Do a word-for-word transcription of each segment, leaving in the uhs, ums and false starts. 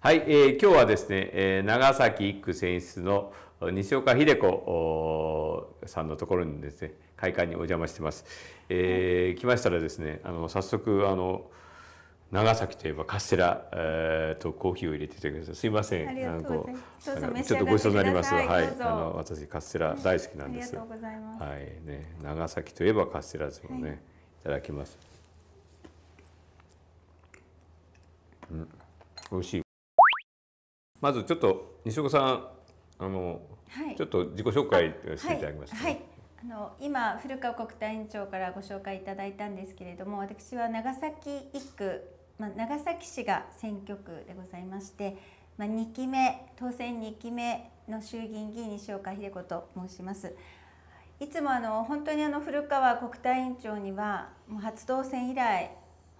はい、えー、今日はですね、えー、長崎一区選出の西岡秀子さんのところにですね、会館にお邪魔してます。えー、来ましたらですね、あの早速あの長崎といえばカステラ、えー、とコーヒーを入れていただきました。すいません、ありがとうございます。どうぞ、ちょっとご馳走になります。はい、あの私カステラ大好きなんです。ありがとうございます。はいね、長崎といえばカステラですもんね、はい、いただきます。うん、美味しい。まずちょっと西岡さん、あの、はい、ちょっと自己紹介していただきました、ね。はい、はい、あの今古川国体委員長からご紹介いただいたんですけれども、私は長崎一区、まあ、長崎市が選挙区でございまして、まあ、にきめ当選にきめの衆議院議員西岡秀子と申します。いつもあの本当にあの古川国体委員長にはもう初当選以来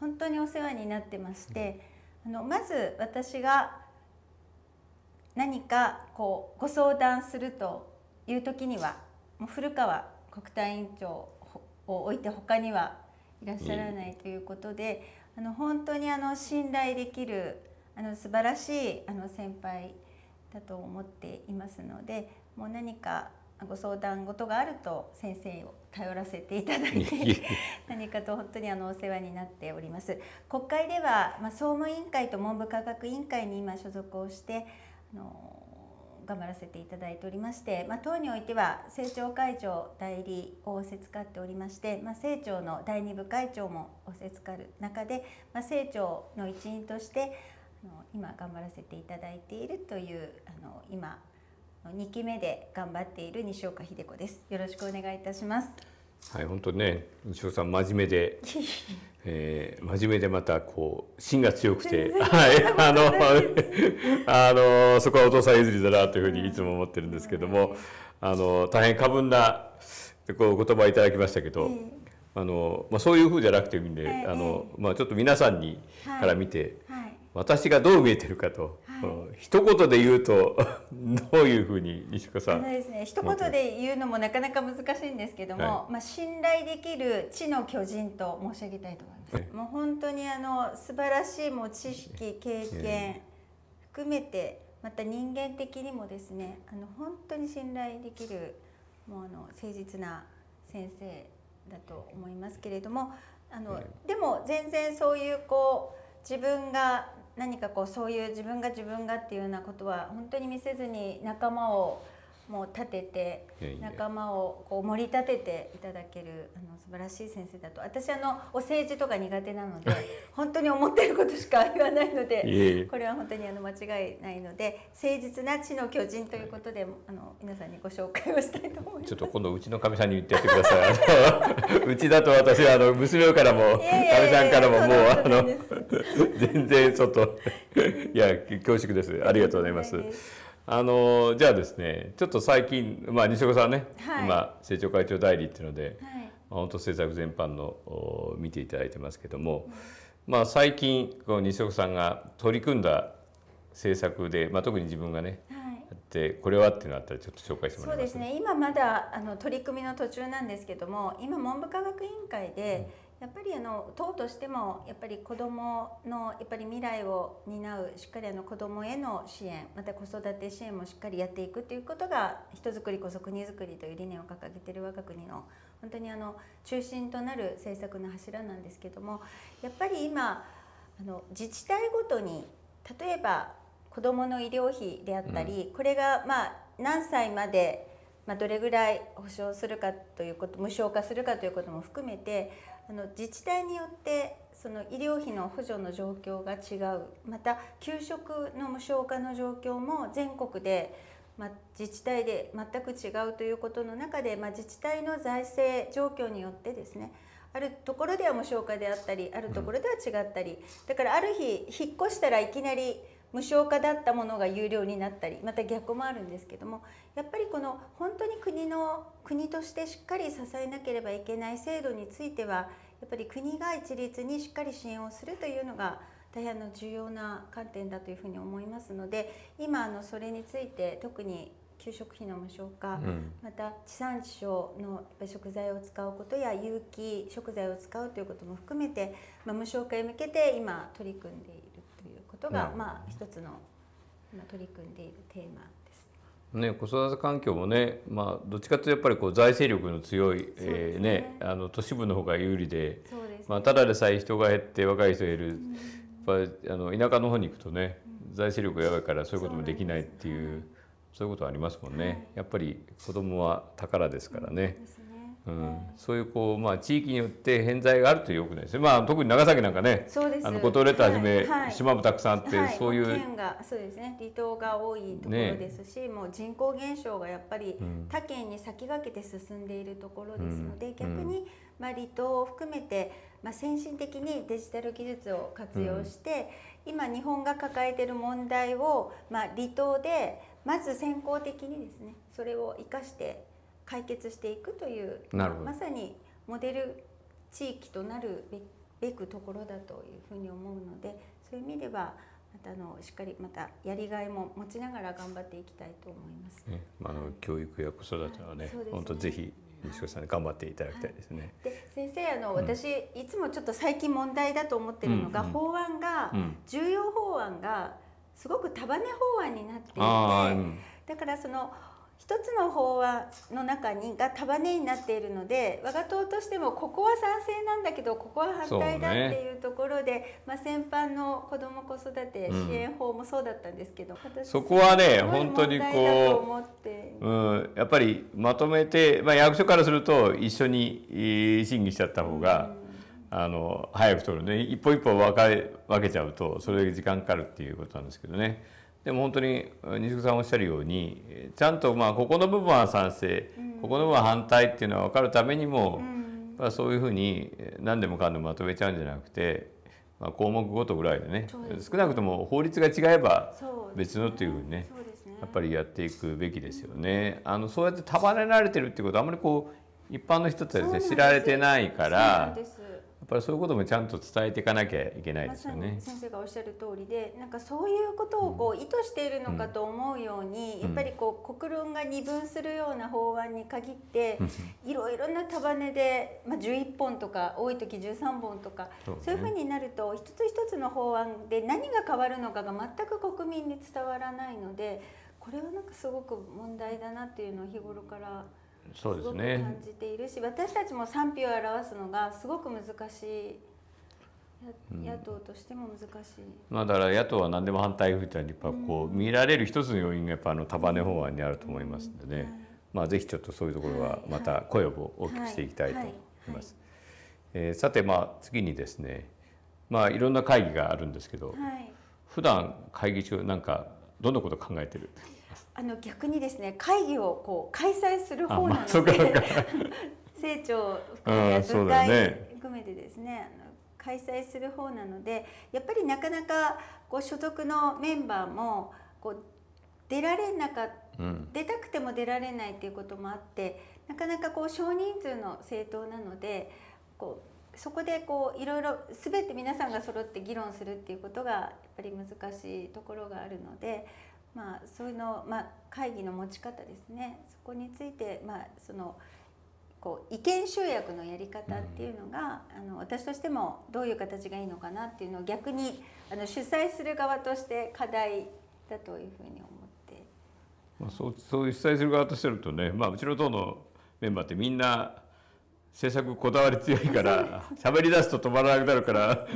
本当にお世話になってまして、うん、あのまず私が何かこうご相談するという時にはもう古川国体委員長を置いて他にはいらっしゃらないということで、あの本当にあの信頼できるあの素晴らしいあの先輩だと思っていますので、もう何かご相談事があると先生を頼らせていただいて何かと本当にあのお世話になっております。国会では、まあ、総務委員会と文部科学委員会に今所属をしての頑張らせていただいておりまして、まあ、党においては政調会長代理を仰せつかっておりまして、まあ、政調のだいに部会長も仰せつかる中で、まあ、政調の一員としてあの今頑張らせていただいているというあの今にきめで頑張っている西岡秀子です。よろしくお願いいたします。はい、本当にね、西岡さん真面目で。えー、真面目でまたこう芯が強くて、はい、あのあのそこはお父さん譲りだなというふうにいつも思ってるんですけども、あの大変過分なこうお言葉いただきましたけど、あのまあ、そういうふうじゃなくていいんで、あのまあ、ちょっと皆さんにから見て、私がどう見えてるかと、はい、一言で言うとどういうふうに西岡さん、そうですね、一言で言うのもなかなか難しいんですけども、はい、まあ信頼できる知の巨人と申し上げたいと思います。はい、もう本当にあの素晴らしいもう知識経験含めて、また人間的にもですね、あの本当に信頼できるもうあの誠実な先生だと思いますけれども、あの、はい、でも全然そういうこう自分が何かこうそういう自分が自分がっていうようなことは本当に見せずに、仲間をもう立てて、いやいや仲間をこう盛り立てていただけるあの素晴らしい先生だと。私あのお政治とか苦手なので本当に思ってることしか言わないので、いやいやこれは本当にあの間違いないので、誠実な知の巨人ということで、あの皆さんにご紹介をしたいと思います。ちょっと今度うちのかみさんに言ってやってください。うちだと私はあの娘からもかみさんからももうあの全然ちょっといや恐縮です。ありがとうございます。あのじゃあですね、ちょっと最近、まあ、西岡さんね、はい、今政調会長代理っていうので、はい、本当政策全般の見ていただいてますけども、うん、まあ最近この西岡さんが取り組んだ政策で、まあ、特に自分がね、はい、やってこれはっていうのあったらちょっと紹介してもらいます。そうですね、今まだあの取り組みの途中なんですけども、今文部科学委員会で、うん、やっぱりあの党としてもやっぱり子どものやっぱり未来を担う、しっかりあの子どもへの支援、また子育て支援もしっかりやっていくということが、人づくりこそ国づくりという理念を掲げている我が国の本当にあの中心となる政策の柱なんですけども、やっぱり今あの自治体ごとに例えば子どもの医療費であったり、うん、これがまあ何歳まで、まあ、どれぐらい保障するかということ、無償化するかということも含めて、あの自治体によってその医療費の補助の状況が違う、また給食の無償化の状況も全国で、ま、自治体で全く違うということの中で、ま、自治体の財政状況によってですね、あるところでは無償化であったり、あるところでは違ったり、だからある日引っ越したらいきなり無償化だったものが有料になったり、また逆もあるんですけども、やっぱりこの本当に国の国としてしっかり支えなければいけない制度については、やっぱり国が一律にしっかり支援をするというのが大変重要な観点だというふうに思いますので、今あのそれについて特に給食費の無償化、うん、また地産地消の食材を使うことや有機食材を使うということも含めて、まあ、無償化へ向けて今取り組んでいるということが、うん、まあ一つの今取り組んでいるテーマです。ね、子育て環境もね、まあ、どっちかというとやっぱりこう財政力の強い、ねえーね、あの都市部の方が有利で、そうですね、まあ、ただでさえ人が減って若い人が減る、うん、やっぱあの田舎の方に行くとね、うん、財政力がやばいからそういうこともできないっていう。そういうことはありますもんね。はい、やっぱり子供は宝ですからね。そういうこうまあ地域によって偏在があると良くないですね。まあ特に長崎なんかね、あの五島列島はじめ、はいはい、島もたくさんあって、はい、そういう県がそうですね、離島が多いところですし、ね、もう人口減少がやっぱり他県に先駆けて進んでいるところですので、うん、逆にまあ離島を含めて、まあ、先進的にデジタル技術を活用して、うん、今日本が抱えている問題をまあ離島でまず先行的にですね、それを生かして解決していくという、まさにモデル地域となるべくところだというふうに思うので、そういう意味ではまたあのしっかりまたやりがいも持ちながら頑張っていきたいと思います。ね、まあ、あの教育や子育てはね、はい、本当ぜひ西越さんに頑張っていただきたいですね。はい、で先生あの、うん、私いつもちょっと最近問題だと思ってるのが、うんうん、法案が、うん、重要法案がすごく束ね法案になっていて、うん、だからその一つの法案の中にが束ねになっているので、我が党としてもここは賛成なんだけどここは反対だっていうところで、ね、まあ先般の子ども子育て支援法もそうだったんですけど、うん、そこはね本当にこう、うん、やっぱりまとめて、まあ、役所からすると一緒に審議しちゃった方が、うん、あの早く取るね、一歩一歩分かれ分けちゃうとそれだけ時間かかるっていうことなんですけどね。でも本当に西口さんおっしゃるように、ちゃんとまあここの部分は賛成、うん、ここの部分は反対っていうのは分かるためにも、うん、まあそういうふうに何でもかんでもまとめちゃうんじゃなくて、まあ、項目ごとぐらいでね、で少なくとも法律が違えば別のっていうふうにね、やっぱりやっていくべきですよね。あのそうやって束ねられてるっていうことはあんまりこう一般の人たちは知られてないから。やっぱりそういうこともちゃんと伝えていかなきゃいけないですよね。先生がおっしゃる通りで、なんかそういうことをこう意図しているのかと思うように、うん、やっぱりこう国論が二分するような法案に限って、うん、いろいろな束ねで、まあ、じゅういっぽんとか多い時じゅうさんぼんとか、そうですね、そういうふうになると一つ一つの法案で何が変わるのかが全く国民に伝わらないので、これはなんかすごく問題だなっていうのを日頃からそうですね、すごく感じているし、私たちも賛否を表すのがすごく難しい、野党としても難しい、うん、まあだから野党は何でも反対みたいにやっぱこう見られる一つの要因がやっぱあの束ね法案にあると思いますのでね、うんはい、まあぜひちょっとそういうところはまた声を大きくしていきたいと思います。さてまあ次にですね、まあいろんな会議があるんですけど、はい、普段会議中なんかどんなことを考えてる？あの逆にですね、会議をこう開催する方なので、政調含め部会含めてですね、あの開催する方なので、やっぱりなかなかこう所属のメンバーもこう出られなか、うん、出たくても出られないということもあって、なかなかこう少人数の政党なので、こうそこでこういろいろ全て皆さんが揃って議論するっていうことがやっぱり難しいところがあるので、まあそういうの、まあ、会議の持ち方ですね、そこについて、まあ、そのこう意見集約のやり方っていうのが、うん、あの私としてもどういう形がいいのかなっていうのを逆にあの主催する側として課題だというふうに思って、まあ、そうそういう主催する側としてるとね、まあ、うちの党のメンバーってみんな政策こだわり強いから喋り出すと止まらなくなるから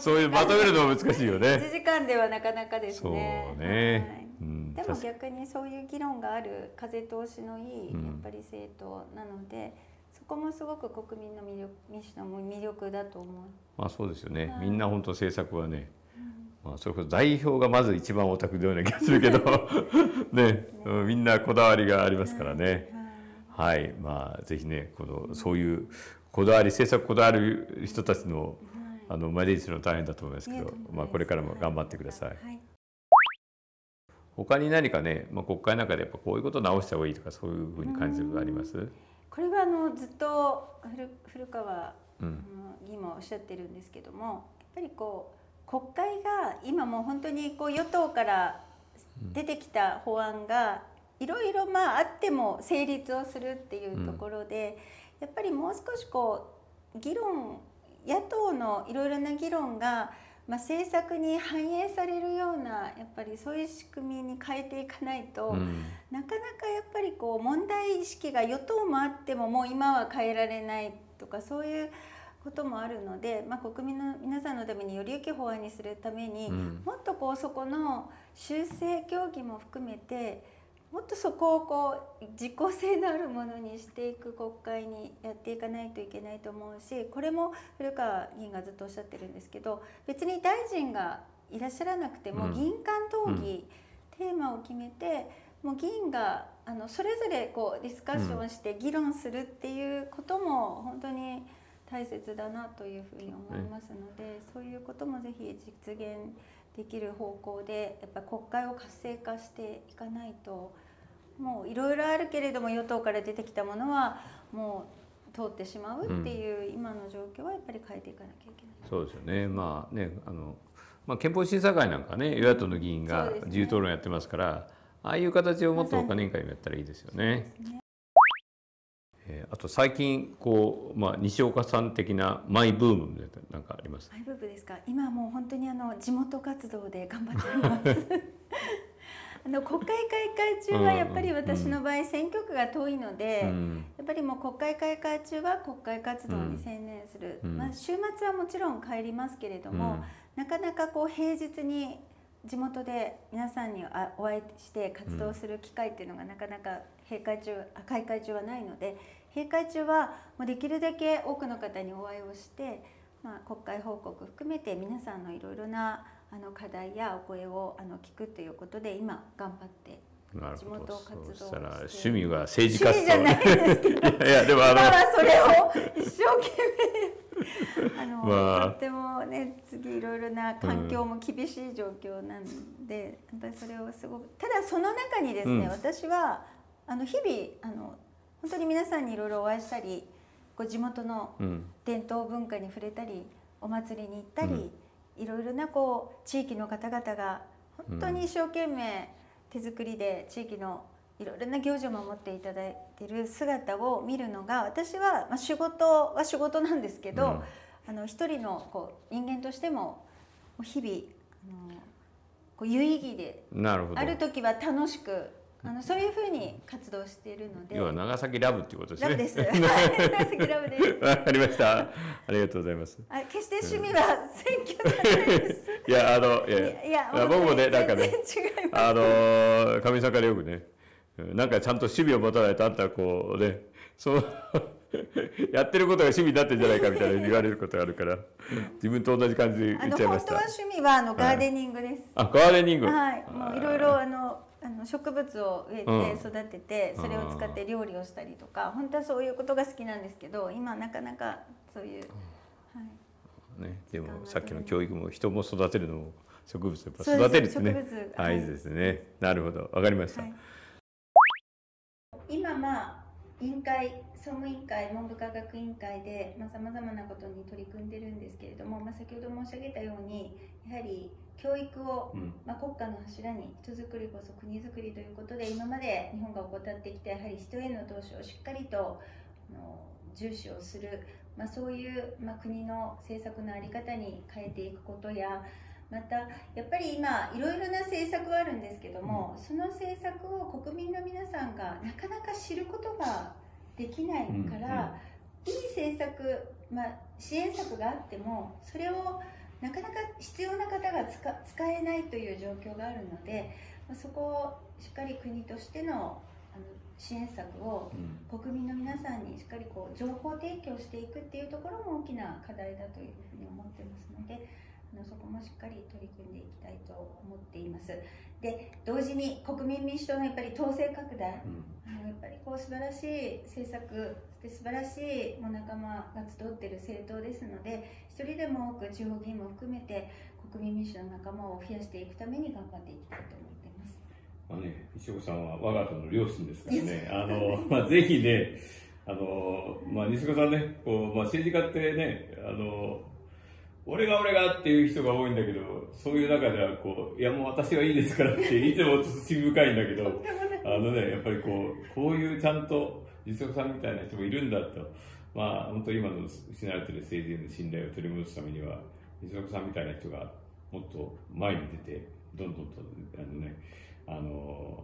そういうまとめるのも難しいよね。いちじかんではなかなかですね。そうね、はい、うん、でも逆にそういう議論がある風通しのいいやっぱり政党なので、うん、そこもすごく国民の魅力、民主の魅力だと思う。まあそうですよね、はい、みんな本当政策はね、うん、まあそれこそ代表がまず一番オタクのような気がするけどね、うん、みんなこだわりがありますからね。はいはいはい、まあぜひね、このそういうこだわり、政策こだわる人たちの、はい、あのマネージするの大変だと思いますけど、まあこれからも頑張ってください。はいはい、他に何かね、まあ国会の中でやっぱこういうことを直した方がいいとかそういうふうに感じることあります？これはあのずっと古、古川議員もおっしゃってるんですけども、やっぱりこう国会が今もう本当にこう与党から出てきた法案がいろいろまああっても成立をするっていうところで、やっぱりもう少しこう議論、野党のいろいろな議論がまあ政策に反映されるような、やっぱりそういう仕組みに変えていかないと、うん、なかなかやっぱりこう問題意識が与党もあってももう今は変えられないとか、そういうこともあるので、まあ、国民の皆さんのためにより良き法案にするために、うん、もっとこうそこの修正協議も含めてもっとそこをこう実効性のあるものにしていく国会にやっていかないといけないと思うし、これも古川議員がずっとおっしゃってるんですけど、別に大臣がいらっしゃらなくても議員間討議、うん、テーマを決めてもう議員があのそれぞれこうディスカッションして議論するっていうことも本当に大切だなというふうに思いますので、そういうこともぜひ実現できる方向でやっぱ国会を活性化していかないと、もういろいろあるけれども与党から出てきたものはもう通ってしまうっていう今の状況はやっぱり変えていかなきゃいけない、うん、そうですよね。まあね、あの、まあ、憲法審査会なんかね、与野党の議員が自由討論やってますから、ね、ああいう形をもっと他の委員会もやったらいいですよね。あと最近こう、まあ、西岡さん的なマイブームみたいななんかあります？マイブームですか。今もう本当にあの地元活動で頑張っています。あの国会開会中はやっぱり私の場合選挙区が遠いので、うん、やっぱりもう国会開会中は国会活動に専念する、うん、まあ、週末はもちろん帰りますけれども、うん、なかなかこう平日に地元で皆さんにお会いして活動する機会っていうのがなかなか閉会中、開会中はないので、閉会中はもうできるだけ多くの方にお会いをして、まあ、国会報告含めて皆さんのいろいろなあの課題やお声をあの聞くということで今頑張って地元活動をして。そうしたら趣味は政治活動じゃないですけどいやでもあの今はそれを一生懸命あの、まあ、とってもね、次いろいろな環境も厳しい状況なんで、うん、やっぱりそれをすごく、ただその中にですね、うん、私はあの日々あの本当に皆さんにいろいろお会いしたり、こう地元の伝統文化に触れたり、お祭りに行ったり、いろいろなこう地域の方々が本当に一生懸命手作りで地域のいろいろな行事を守っていただいている姿を見るのが、私は、まあ、仕事は仕事なんですけど、うん、あの一人のこう人間としても日々あのこう有意義で、ある時は楽しく、あのそういうふうに活動しているので、要は長崎ラブっていうことですね。ラブです。長崎ラブです。わかりました。ありがとうございます。あ、決して趣味は選挙じゃないです。いやあのいやいや僕もね、なんかね、あのかみさんからよくね、なんかちゃんと趣味を持たないとあんたこうね、そうやってることが趣味になってんじゃないかみたいな言われることがあるから、自分と同じ感じで言っちゃいました。あの本当は趣味はあのガーデニングです。あ、ガーデニング。はい、もういろいろあのあの植物を植えて育てて、それを使って料理をしたりとか、本当はそういうことが好きなんですけど、今なかなかそういう、はいね、でもさっきの教育も人も育てるのも植物やっぱ育てるってね、大事ですね。なるほど、わかりました。はい、今、まあ、委員会、総務委員会、文部科学委員会でさまざまなことに取り組んでるんですけれども、まあ、先ほど申し上げたように、やはり教育を、うん、まあ、国家の柱に、人づくりこそ国づくりということで、今まで日本が怠ってきたやはり人への投資をしっかりとあの重視をする、まあ、そういう、まあ、国の政策の在り方に変えていくことや、またやっぱり今いろいろな政策はあるんですけども、その政策を国民の皆さんがなかなか知ることができないから、いい政策、まあ、支援策があってもそれをなかなか必要な方が 使, 使えないという状況があるので、そこをしっかり国としての支援策を国民の皆さんにしっかりこう情報提供していくっていうところも大きな課題だというふうに思ってますので、そこもしっかり取り組んでいきたいと思っています。で、同時に国民民主党のやっぱり党勢拡大、うん、あのやっぱりこう素晴らしい政策で素晴らしいもう仲間が集っている政党ですので、一人でも多く地方議員も含めて国民民主の仲間を増やしていくために頑張っていきたいと思っています。まあね、石岡さんは我が党の両親ですからねあの、まあ、ぜひね、あの、まあ、西岡さんね、こう、まあ、政治家ってね、あの俺が俺がっていう人が多いんだけど、そういう中ではこう、いやもう私はいいですからっていつも慎み深いんだけど、あのね、やっぱりこう、こういうちゃんと実力さんみたいな人もいるんだと、まあ本当今の失われてる政治への信頼を取り戻すためには、実力さんみたいな人がもっと前に出て、どんどんと、あのね、あの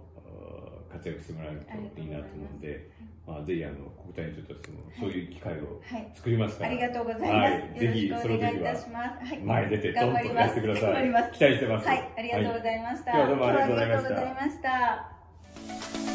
活躍してもらえるといいなと思うので、まあ、ぜひあの国体長としてもそういう機会を作りますから、はい、ありがとうございます。はい、ぜひその時は前に出てどんどんやってください。期待してます。はい、ありがとうございました。はい、今日はどうもありがとうございました。